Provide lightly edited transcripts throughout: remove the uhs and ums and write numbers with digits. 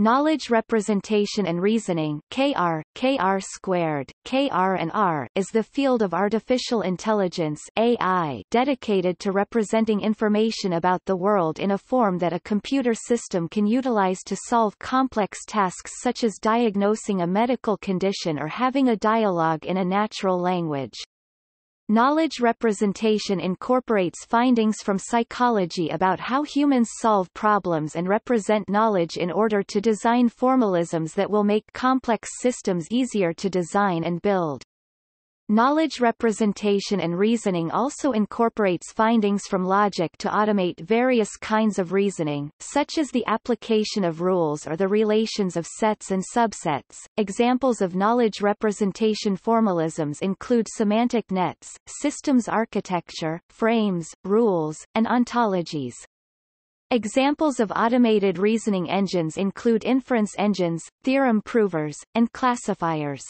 Knowledge representation and reasoning (KR), KR², KR&R, is the field of artificial intelligence (AI) dedicated to representing information about the world in a form that a computer system can utilize to solve complex tasks such as diagnosing a medical condition or having a dialogue in a natural language. Knowledge representation incorporates findings from psychology about how humans solve problems and represent knowledge in order to design formalisms that will make complex systems easier to design and build. Knowledge representation and reasoning also incorporates findings from logic to automate various kinds of reasoning, such as the application of rules or the relations of sets and subsets. Examples of knowledge representation formalisms include semantic nets, systems architecture, frames, rules, and ontologies. Examples of automated reasoning engines include inference engines, theorem provers, and classifiers.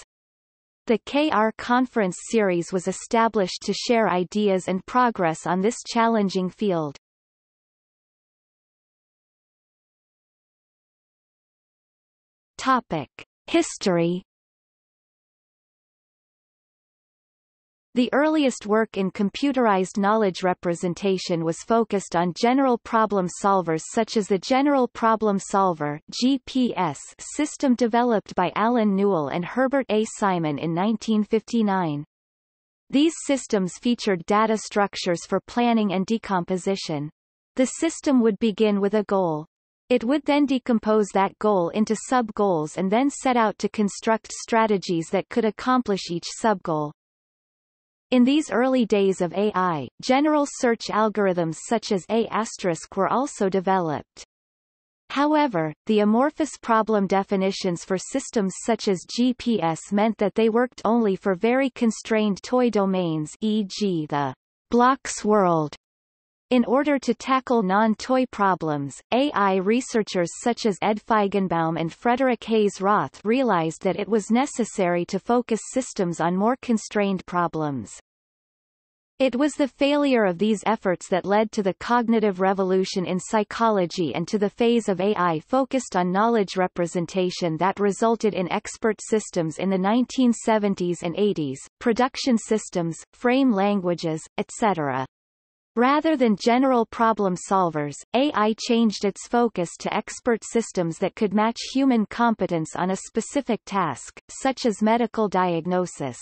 The KR Conference series was established to share ideas and progress on this challenging field. Topic: History. The earliest work in computerized knowledge representation was focused on general problem solvers such as the General Problem Solver (GPS) system developed by Alan Newell and Herbert A. Simon in 1959. These systems featured data structures for planning and decomposition. The system would begin with a goal. It would then decompose that goal into sub-goals and then set out to construct strategies that could accomplish each sub-goal. In these early days of AI, general search algorithms such as A** were also developed. However, the amorphous problem definitions for systems such as GPS meant that they worked only for very constrained toy domains, e.g. the blocks world. In order to tackle non-toy problems, AI researchers such as Ed Feigenbaum and Frederick Hayes-Roth realized that it was necessary to focus systems on more constrained problems. It was the failure of these efforts that led to the cognitive revolution in psychology and to the phase of AI focused on knowledge representation that resulted in expert systems in the 1970s and 80s, production systems, frame languages, etc. Rather than general problem solvers, AI changed its focus to expert systems that could match human competence on a specific task, such as medical diagnosis.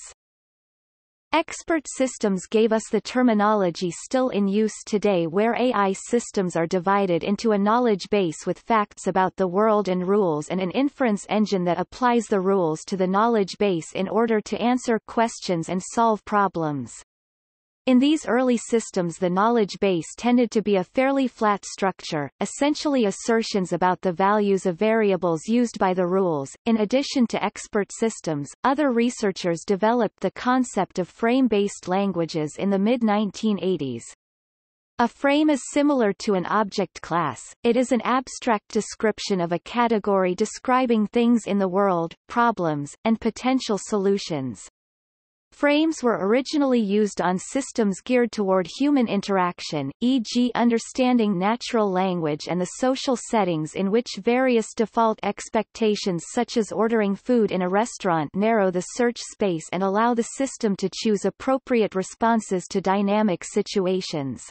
Expert systems gave us the terminology still in use today, where AI systems are divided into a knowledge base with facts about the world and rules, and an inference engine that applies the rules to the knowledge base in order to answer questions and solve problems. In these early systems, the knowledge base tended to be a fairly flat structure, essentially assertions about the values of variables used by the rules. In addition to expert systems, other researchers developed the concept of frame-based languages in the mid-1980s. A frame is similar to an object class. It is an abstract description of a category describing things in the world, problems, and potential solutions. Frames were originally used on systems geared toward human interaction, e.g. understanding natural language and the social settings in which various default expectations such as ordering food in a restaurant narrow the search space and allow the system to choose appropriate responses to dynamic situations.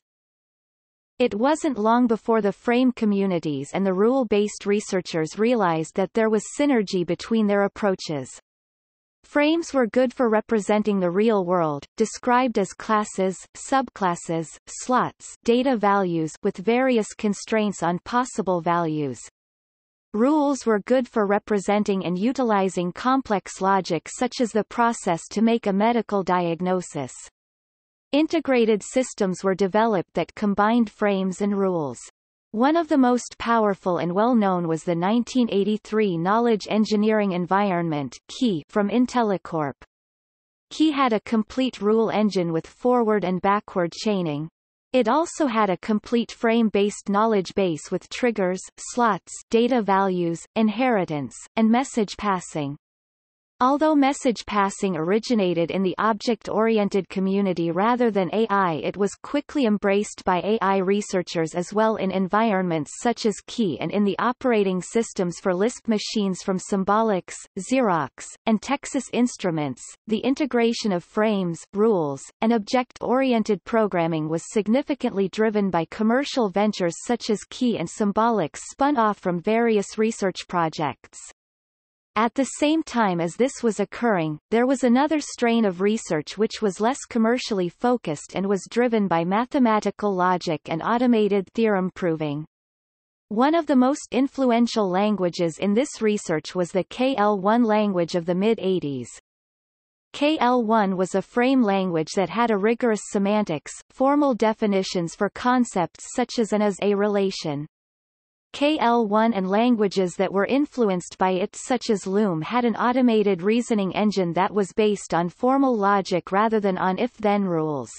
It wasn't long before the frame communities and the rule-based researchers realized that there was synergy between their approaches. Frames were good for representing the real world, described as classes, subclasses, slots, data values with various constraints on possible values. Rules were good for representing and utilizing complex logic such as the process to make a medical diagnosis. Integrated systems were developed that combined frames and rules. One of the most powerful and well-known was the 1983 Knowledge Engineering Environment (KEE) from IntelliCorp. KEE had a complete rule engine with forward and backward chaining. It also had a complete frame-based knowledge base with triggers, slots, data values, inheritance, and message passing. Although message passing originated in the object-oriented community rather than AI, it was quickly embraced by AI researchers as well in environments such as KEE and in the operating systems for Lisp machines from Symbolics, Xerox, and Texas Instruments. The integration of frames, rules, and object-oriented programming was significantly driven by commercial ventures such as KEE and Symbolics spun off from various research projects. At the same time as this was occurring, there was another strain of research which was less commercially focused and was driven by mathematical logic and automated theorem proving. One of the most influential languages in this research was the KL-ONE language of the mid-80s. KL-ONE was a frame language that had a rigorous semantics, formal definitions for concepts such as an is-a relation. KL-ONE and languages that were influenced by it such as Loom had an automated reasoning engine that was based on formal logic rather than on if-then rules.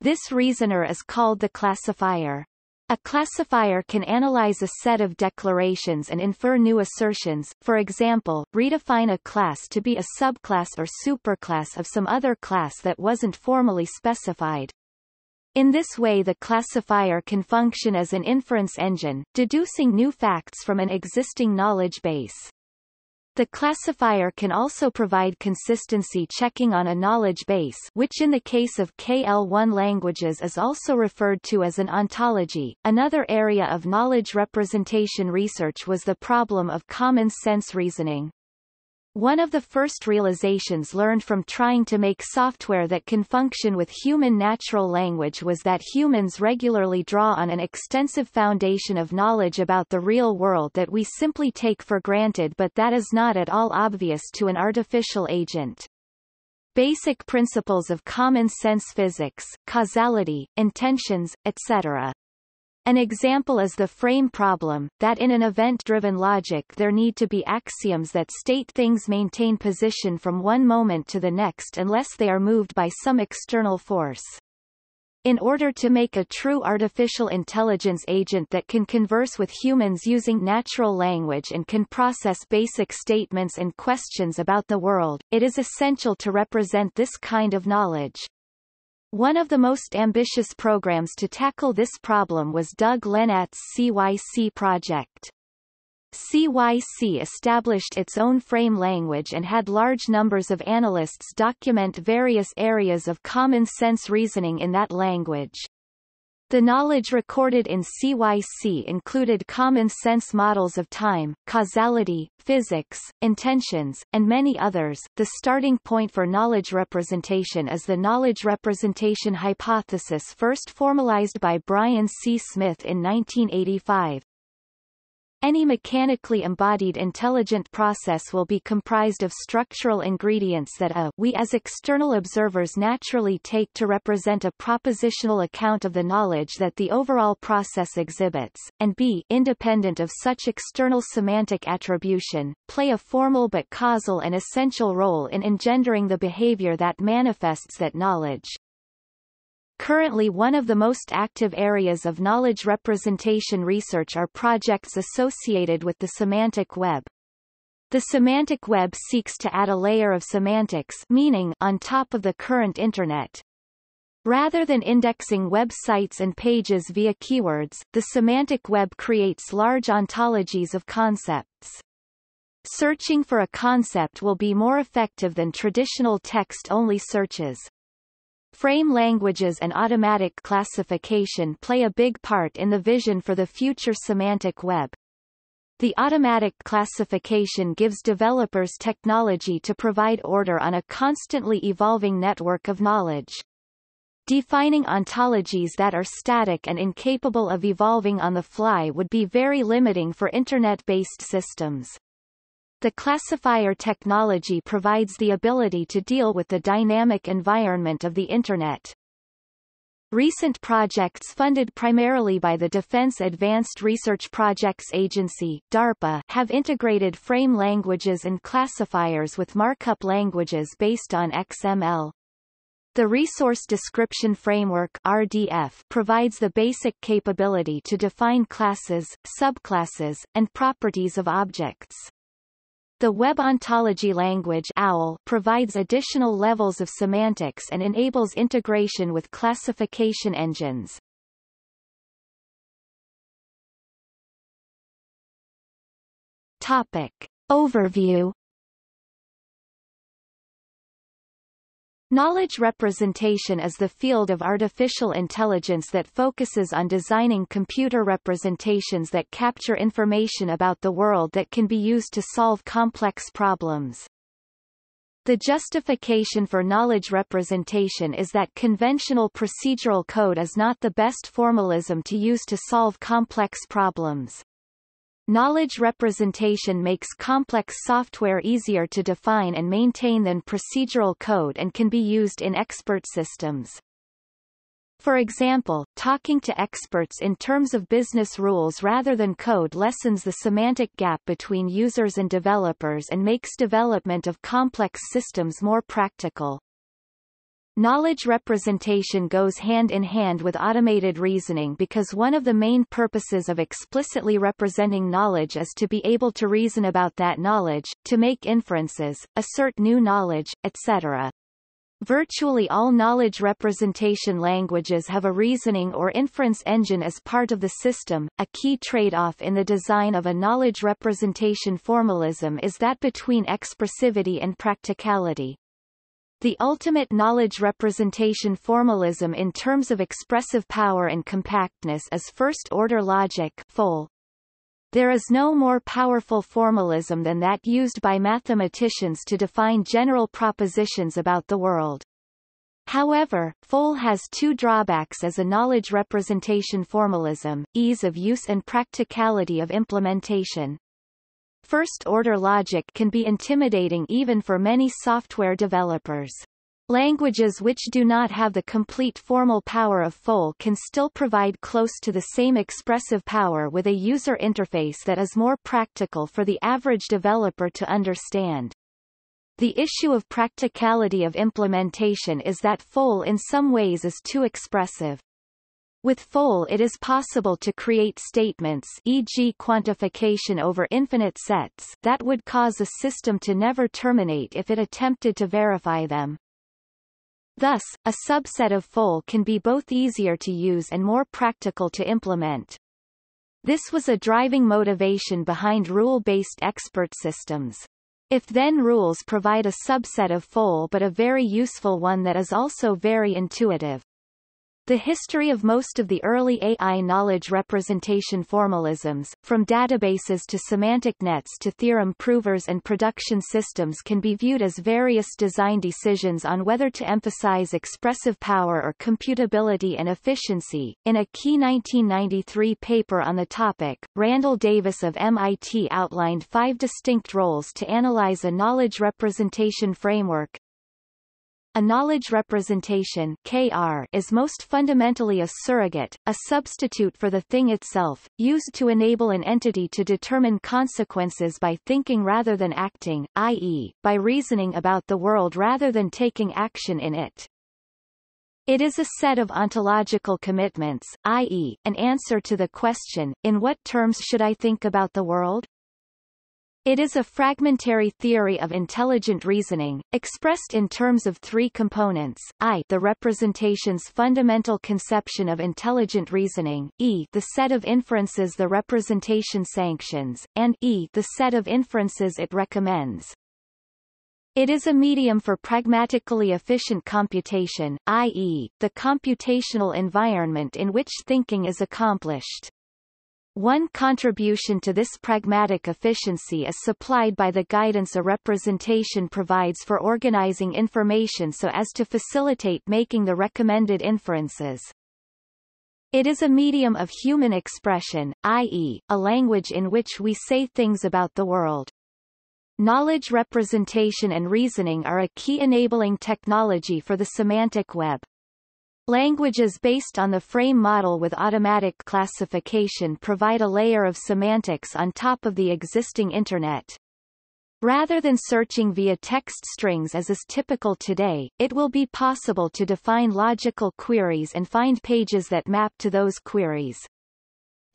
This reasoner is called the classifier. A classifier can analyze a set of declarations and infer new assertions, for example, redefine a class to be a subclass or superclass of some other class that wasn't formally specified. In this way, the classifier can function as an inference engine, deducing new facts from an existing knowledge base. The classifier can also provide consistency checking on a knowledge base, which in the case of KL-ONE languages is also referred to as an ontology. Another area of knowledge representation research was the problem of common sense reasoning. One of the first realizations learned from trying to make software that can function with human natural language was that humans regularly draw on an extensive foundation of knowledge about the real world that we simply take for granted, but that is not at all obvious to an artificial agent. Basic principles of common sense physics, causality, intentions, etc. An example is the frame problem, that in an event-driven logic there need to be axioms that state things maintain position from one moment to the next unless they are moved by some external force. In order to make a true artificial intelligence agent that can converse with humans using natural language and can process basic statements and questions about the world, it is essential to represent this kind of knowledge. One of the most ambitious programs to tackle this problem was Doug Lenat's CYC project. CYC established its own frame language and had large numbers of analysts document various areas of common sense reasoning in that language. The knowledge recorded in CYC included common sense models of time, causality, physics, intentions, and many others. The starting point for knowledge representation is the knowledge representation hypothesis, first formalized by Brian C. Smith in 1985. Any mechanically embodied intelligent process will be comprised of structural ingredients that we as external observers naturally take to represent a propositional account of the knowledge that the overall process exhibits, and b, independent of such external semantic attribution, play a formal but causal and essential role in engendering the behavior that manifests that knowledge. Currently, one of the most active areas of knowledge representation research are projects associated with the semantic web. The semantic web seeks to add a layer of semantics, meaning, on top of the current Internet. Rather than indexing websites and pages via keywords, the semantic web creates large ontologies of concepts. Searching for a concept will be more effective than traditional text-only searches. Frame languages and automatic classification play a big part in the vision for the future semantic web. The automatic classification gives developers technology to provide order on a constantly evolving network of knowledge. Defining ontologies that are static and incapable of evolving on the fly would be very limiting for Internet-based systems. The classifier technology provides the ability to deal with the dynamic environment of the Internet. Recent projects funded primarily by the Defense Advanced Research Projects Agency (DARPA) have integrated frame languages and classifiers with markup languages based on XML. The Resource Description Framework (RDF) provides the basic capability to define classes, subclasses, and properties of objects. The Web Ontology Language (OWL) provides additional levels of semantics and enables integration with classification engines. Topic. Overview. Knowledge representation is the field of artificial intelligence that focuses on designing computer representations that capture information about the world that can be used to solve complex problems. The justification for knowledge representation is that conventional procedural code is not the best formalism to use to solve complex problems. Knowledge representation makes complex software easier to define and maintain than procedural code and can be used in expert systems. For example, talking to experts in terms of business rules rather than code lessens the semantic gap between users and developers and makes development of complex systems more practical. Knowledge representation goes hand in hand with automated reasoning because one of the main purposes of explicitly representing knowledge is to be able to reason about that knowledge, to make inferences, assert new knowledge, etc. Virtually all knowledge representation languages have a reasoning or inference engine as part of the system. A key trade-off in the design of a knowledge representation formalism is that between expressivity and practicality. The ultimate knowledge representation formalism in terms of expressive power and compactness is first-order logic (FOL). There is no more powerful formalism than that used by mathematicians to define general propositions about the world. However, FOL has two drawbacks as a knowledge representation formalism: ease of use and practicality of implementation. First-order logic can be intimidating even for many software developers. Languages which do not have the complete formal power of FOL can still provide close to the same expressive power with a user interface that is more practical for the average developer to understand. The issue of practicality of implementation is that FOL in some ways is too expressive. With FOL it is possible to create statements, e.g. quantification over infinite sets, that would cause a system to never terminate if it attempted to verify them. Thus, a subset of FOL can be both easier to use and more practical to implement. This was a driving motivation behind rule-based expert systems. If then rules provide a subset of FOL but a very useful one that is also very intuitive. The history of most of the early AI knowledge representation formalisms, from databases to semantic nets to theorem provers and production systems, can be viewed as various design decisions on whether to emphasize expressive power or computability and efficiency. In a key 1993 paper on the topic, Randall Davis of MIT outlined 5 distinct roles to analyze a knowledge representation framework. A knowledge representation (KR) is most fundamentally a surrogate, a substitute for the thing itself, used to enable an entity to determine consequences by thinking rather than acting, i.e., by reasoning about the world rather than taking action in it. It is a set of ontological commitments, i.e., an answer to the question, in what terms should I think about the world? It is a fragmentary theory of intelligent reasoning, expressed in terms of 3 components: I, the representation's fundamental conception of intelligent reasoning, e, the set of inferences the representation sanctions, and e, the set of inferences it recommends. It is a medium for pragmatically efficient computation, i.e., the computational environment in which thinking is accomplished. One contribution to this pragmatic efficiency is supplied by the guidance a representation provides for organizing information so as to facilitate making the recommended inferences. It is a medium of human expression, i.e., a language in which we say things about the world. Knowledge representation and reasoning are a key enabling technology for the semantic web. Languages based on the frame model with automatic classification provide a layer of semantics on top of the existing Internet. Rather than searching via text strings as is typical today, it will be possible to define logical queries and find pages that map to those queries.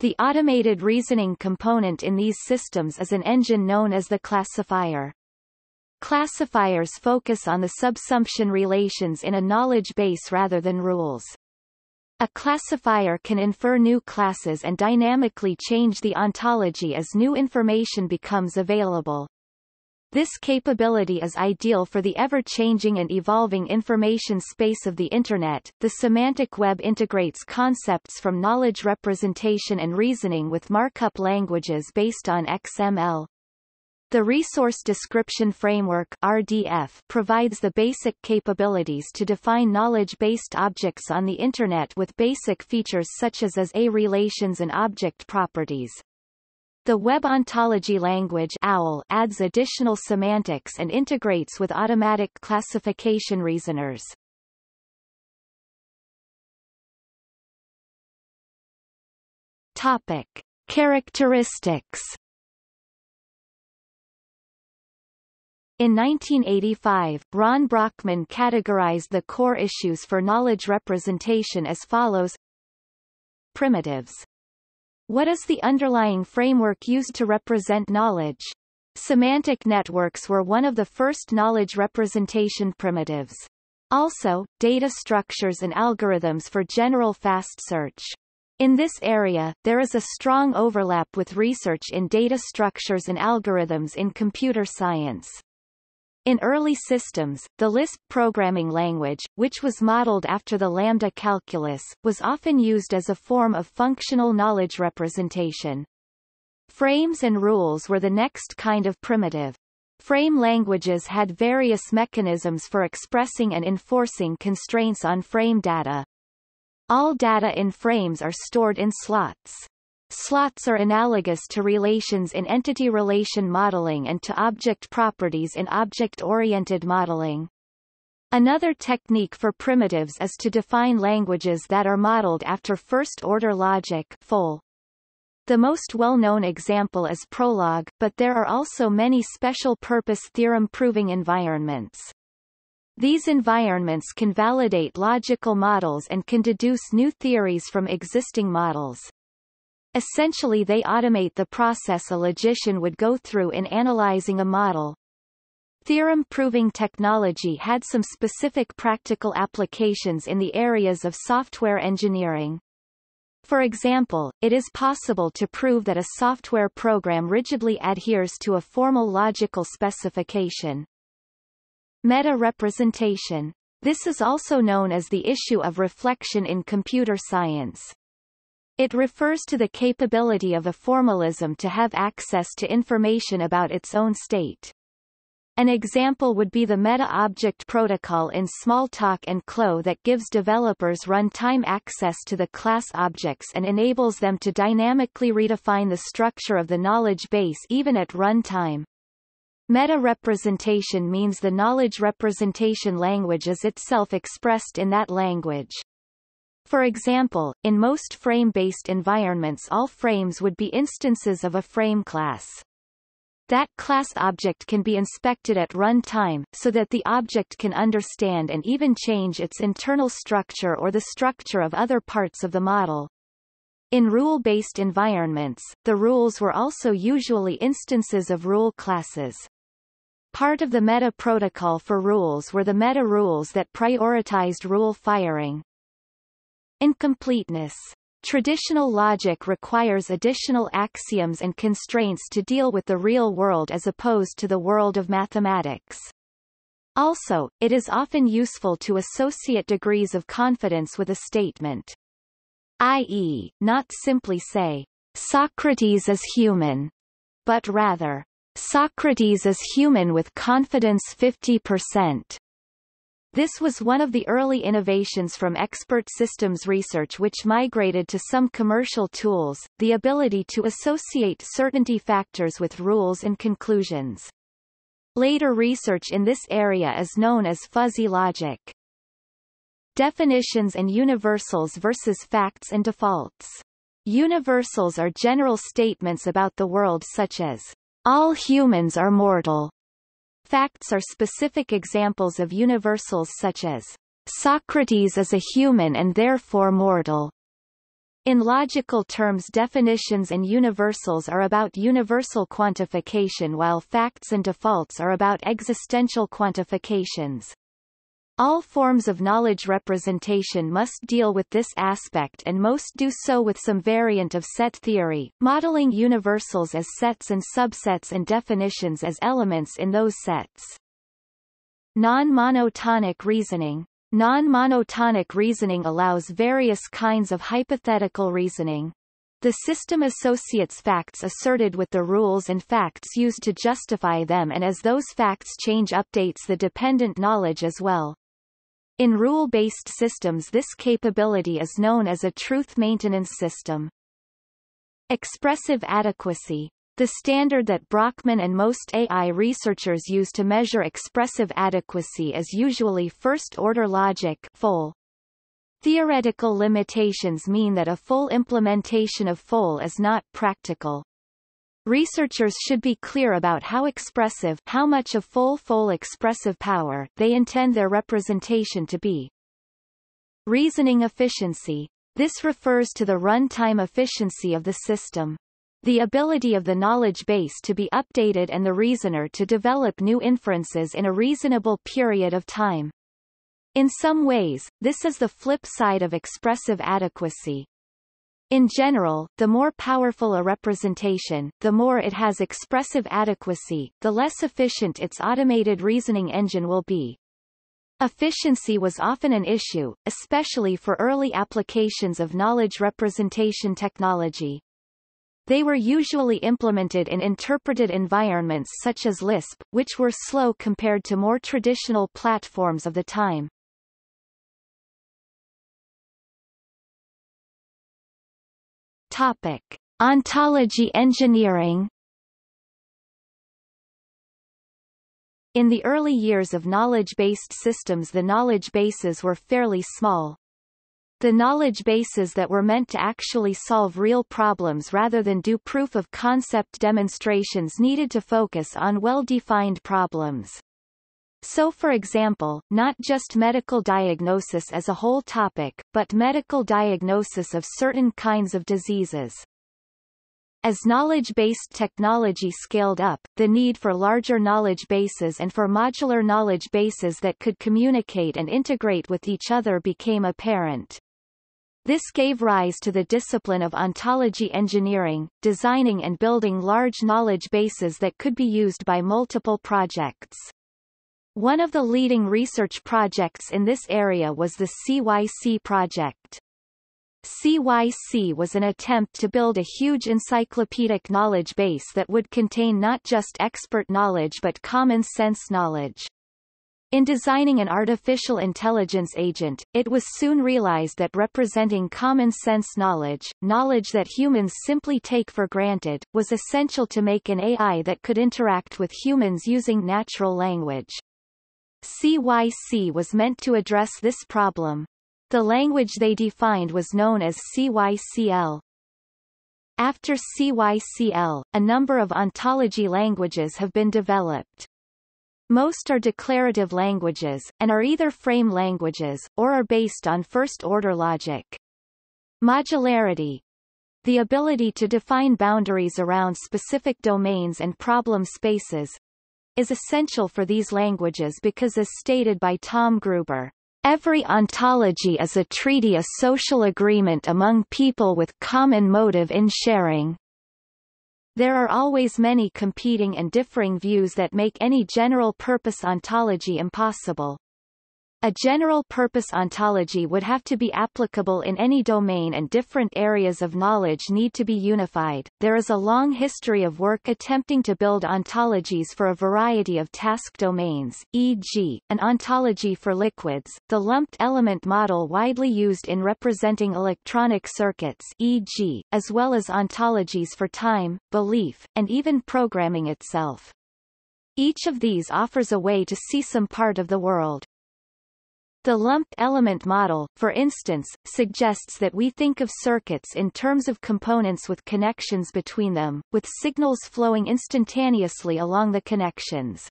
The automated reasoning component in these systems is an engine known as the classifier. Classifiers focus on the subsumption relations in a knowledge base rather than rules. A classifier can infer new classes and dynamically change the ontology as new information becomes available. This capability is ideal for the ever-changing and evolving information space of the Internet. The semantic web integrates concepts from knowledge representation and reasoning with markup languages based on XML. The Resource Description Framework (RDF) provides the basic capabilities to define knowledge-based objects on the Internet with basic features such as A relations and object properties. The Web Ontology Language (OWL) adds additional semantics and integrates with automatic classification reasoners. Topic: Characteristics. In 1985, Ron Brockman categorized the core issues for knowledge representation as follows. Primitives. What is the underlying framework used to represent knowledge? Semantic networks were one of the first knowledge representation primitives. Also, data structures and algorithms for general fast search. In this area, there is a strong overlap with research in data structures and algorithms in computer science. In early systems, the Lisp programming language, which was modeled after the lambda calculus, was often used as a form of functional knowledge representation. Frames and rules were the next kind of primitive. Frame languages had various mechanisms for expressing and enforcing constraints on frame data. All data in frames are stored in slots. Slots are analogous to relations in entity relation modeling and to object properties in object-oriented modeling. Another technique for primitives is to define languages that are modeled after first-order logic (FOL). The most well-known example is Prolog, but there are also many special-purpose theorem-proving environments. These environments can validate logical models and can deduce new theories from existing models. Essentially they automate the process a logician would go through in analyzing a model. Theorem-proving technology had some specific practical applications in the areas of software engineering. For example, it is possible to prove that a software program rigidly adheres to a formal logical specification. Meta-representation. This is also known as the issue of reflection in computer science. It refers to the capability of a formalism to have access to information about its own state. An example would be the meta-object protocol in Smalltalk and CLOS that gives developers runtime access to the class objects and enables them to dynamically redefine the structure of the knowledge base even at runtime. Meta-representation means the knowledge representation language is itself expressed in that language. For example, in most frame-based environments all frames would be instances of a frame class. That class object can be inspected at runtime, so that the object can understand and even change its internal structure or the structure of other parts of the model. In rule-based environments, the rules were also usually instances of rule classes. Part of the meta protocol for rules were the meta rules that prioritized rule firing. Incompleteness. Traditional logic requires additional axioms and constraints to deal with the real world as opposed to the world of mathematics. Also, it is often useful to associate degrees of confidence with a statement. I.e., not simply say, "Socrates is human," but rather, "Socrates is human with confidence 50%." This was one of the early innovations from expert systems research which migrated to some commercial tools, the ability to associate certainty factors with rules and conclusions. Later research in this area is known as fuzzy logic. Definitions and universals versus facts and defaults. Universals are general statements about the world such as, "All humans are mortal." Facts are specific examples of universals such as, "Socrates is a human and therefore mortal." In logical terms, definitions and universals are about universal quantification, while facts and defaults are about existential quantifications. All forms of knowledge representation must deal with this aspect, and most do so with some variant of set theory, modeling universals as sets and subsets and definitions as elements in those sets. Non-monotonic reasoning. Non-monotonic reasoning allows various kinds of hypothetical reasoning. The system associates facts asserted with the rules and facts used to justify them, and as those facts change, updates the dependent knowledge as well. In rule-based systems, this capability is known as a truth maintenance system. Expressive adequacy. The standard that Brockman and most AI researchers use to measure expressive adequacy is usually first-order logic (FOL). Theoretical limitations mean that a full implementation of FOL is not practical. Researchers should be clear about how expressive, how much of FOL expressive power they intend their representation to be. Reasoning efficiency. This refers to the runtime efficiency of the system. The ability of the knowledge base to be updated and the reasoner to develop new inferences in a reasonable period of time. In some ways, this is the flip side of expressive adequacy. In general, the more powerful a representation, the more it has expressive adequacy, the less efficient its automated reasoning engine will be. Efficiency was often an issue, especially for early applications of knowledge representation technology. They were usually implemented in interpreted environments such as Lisp, which were slow compared to more traditional platforms of the time. Topic: Ontology engineering. In the early years of knowledge-based systems, the knowledge bases were fairly small. The knowledge bases that were meant to actually solve real problems rather than do proof-of-concept demonstrations needed to focus on well-defined problems. So for example, not just medical diagnosis as a whole topic, but medical diagnosis of certain kinds of diseases. As knowledge-based technology scaled up, the need for larger knowledge bases and for modular knowledge bases that could communicate and integrate with each other became apparent. This gave rise to the discipline of ontology engineering, designing and building large knowledge bases that could be used by multiple projects. One of the leading research projects in this area was the CYC project. CYC was an attempt to build a huge encyclopedic knowledge base that would contain not just expert knowledge but common sense knowledge. In designing an artificial intelligence agent, it was soon realized that representing common sense knowledge, knowledge that humans simply take for granted, was essential to make an AI that could interact with humans using natural language. CYC was meant to address this problem. The language they defined was known as CYCL. After CYCL, a number of ontology languages have been developed. Most are declarative languages, and are either frame languages, or are based on first-order logic. Modularity. The ability to define boundaries around specific domains and problem spaces is essential for these languages because, as stated by Tom Gruber, every ontology is a treaty, a social agreement among people with common motive in sharing. There are always many competing and differing views that make any general-purpose ontology impossible. A general-purpose ontology would have to be applicable in any domain, and different areas of knowledge need to be unified. There is a long history of work attempting to build ontologies for a variety of task domains, e.g., an ontology for liquids, the lumped element model widely used in representing electronic circuits, e.g., as well as ontologies for time, belief, and even programming itself. Each of these offers a way to see some part of the world. The lumped element model, for instance, suggests that we think of circuits in terms of components with connections between them, with signals flowing instantaneously along the connections.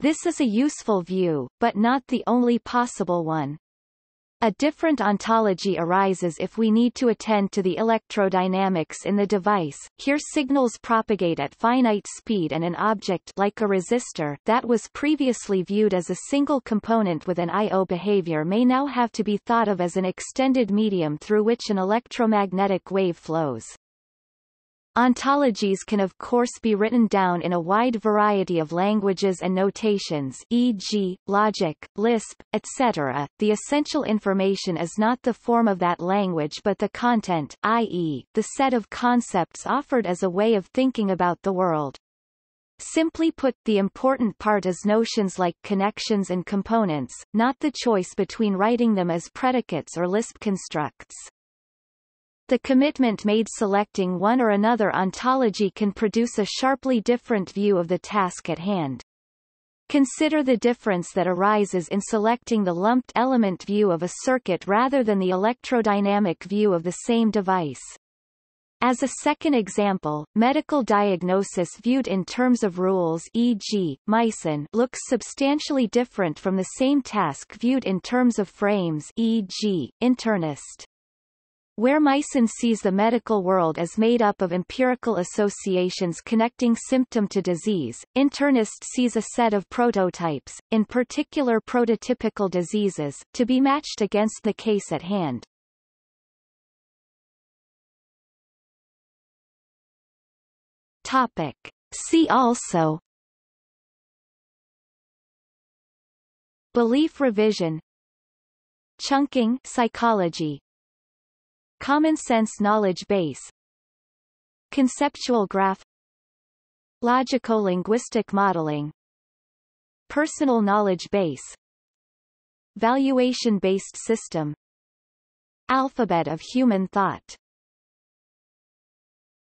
This is a useful view, but not the only possible one. A different ontology arises if we need to attend to the electrodynamics in the device. Here signals propagate at finite speed and an object like a resistor that was previously viewed as a single component with an I/O behavior may now have to be thought of as an extended medium through which an electromagnetic wave flows. Ontologies can of course be written down in a wide variety of languages and notations, e.g., Logic, Lisp, etc. The essential information is not the form of that language but the content, i.e., the set of concepts offered as a way of thinking about the world. Simply put, the important part is notions like connections and components, not the choice between writing them as predicates or Lisp constructs. The commitment made selecting one or another ontology can produce a sharply different view of the task at hand. Consider the difference that arises in selecting the lumped element view of a circuit rather than the electrodynamic view of the same device. As a second example, medical diagnosis viewed in terms of rules, e.g., MYCIN, looks substantially different from the same task viewed in terms of frames, e.g., Internist. Where MYCIN sees the medical world as made up of empirical associations connecting symptom to disease, Internist sees a set of prototypes, in particular prototypical diseases, to be matched against the case at hand. Topic. See also: Belief revision, Chunking psychology, Common sense knowledge base, Conceptual graph, Logico-linguistic modeling, Personal knowledge base, Valuation-based system, Alphabet of human thought.